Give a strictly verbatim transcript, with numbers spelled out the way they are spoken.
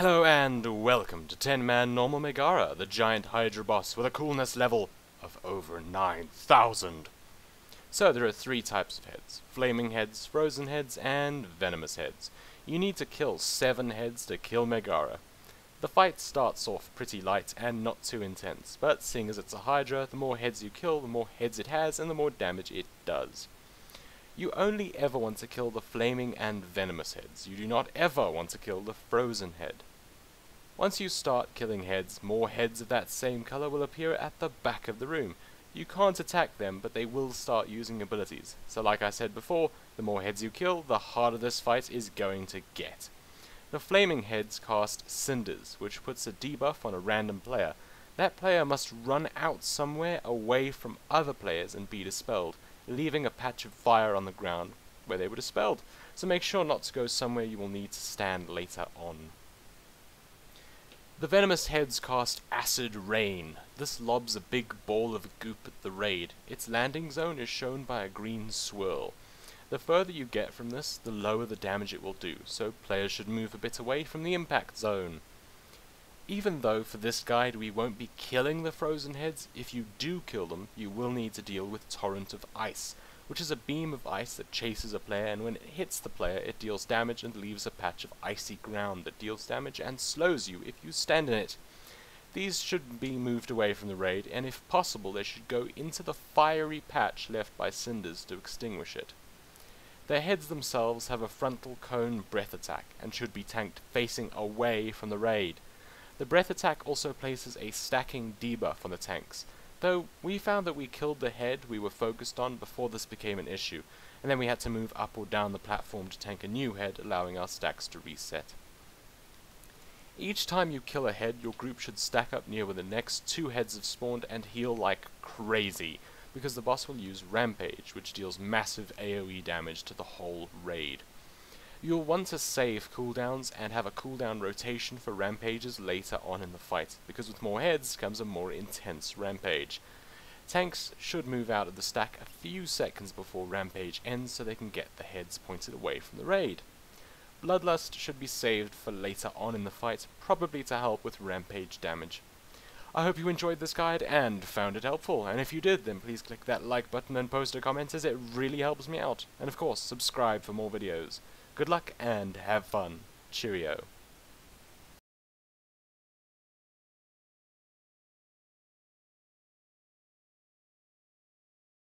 Hello and welcome to ten man Normal Megaera, the giant Hydra boss with a coolness level of over nine thousand. So there are three types of heads: flaming heads, frozen heads, and venomous heads. You need to kill seven heads to kill Megaera. The fight starts off pretty light and not too intense, but seeing as it's a Hydra, the more heads you kill, the more heads it has and the more damage it does. You only ever want to kill the flaming and venomous heads. You do not ever want to kill the frozen head. Once you start killing heads, more heads of that same color will appear at the back of the room. You can't attack them, but they will start using abilities. So like I said before, the more heads you kill, the harder this fight is going to get. The flaming heads cast Cinders, which puts a debuff on a random player. That player must run out somewhere away from other players and be dispelled, leaving a patch of fire on the ground where they were dispelled, so make sure not to go somewhere you will need to stand later on. The venomous heads cast Acid Rain. This lobs a big ball of goop at the raid. Its landing zone is shown by a green swirl. The further you get from this, the lower the damage it will do, so players should move a bit away from the impact zone. Even though for this guide we won't be killing the frozen heads, if you do kill them, you will need to deal with Torrent of Ice, which is a beam of ice that chases a player, and when it hits the player it deals damage and leaves a patch of icy ground that deals damage and slows you if you stand in it. These should be moved away from the raid, and if possible they should go into the fiery patch left by Cinders to extinguish it. Their heads themselves have a frontal cone breath attack, and should be tanked facing away from the raid. The breath attack also places a stacking debuff on the tanks, though we found that we killed the head we were focused on before this became an issue, and then we had to move up or down the platform to tank a new head, allowing our stacks to reset. Each time you kill a head, your group should stack up near where the next two heads have spawned and heal like crazy, because the boss will use Rampage, which deals massive AoE damage to the whole raid. You'll want to save cooldowns and have a cooldown rotation for rampages later on in the fight, because with more heads comes a more intense rampage. Tanks should move out of the stack a few seconds before rampage ends so they can get the heads pointed away from the raid. Bloodlust should be saved for later on in the fight, probably to help with rampage damage. I hope you enjoyed this guide and found it helpful, and if you did then please click that like button and post a comment as it really helps me out, and of course subscribe for more videos. Good luck and have fun. Cheerio.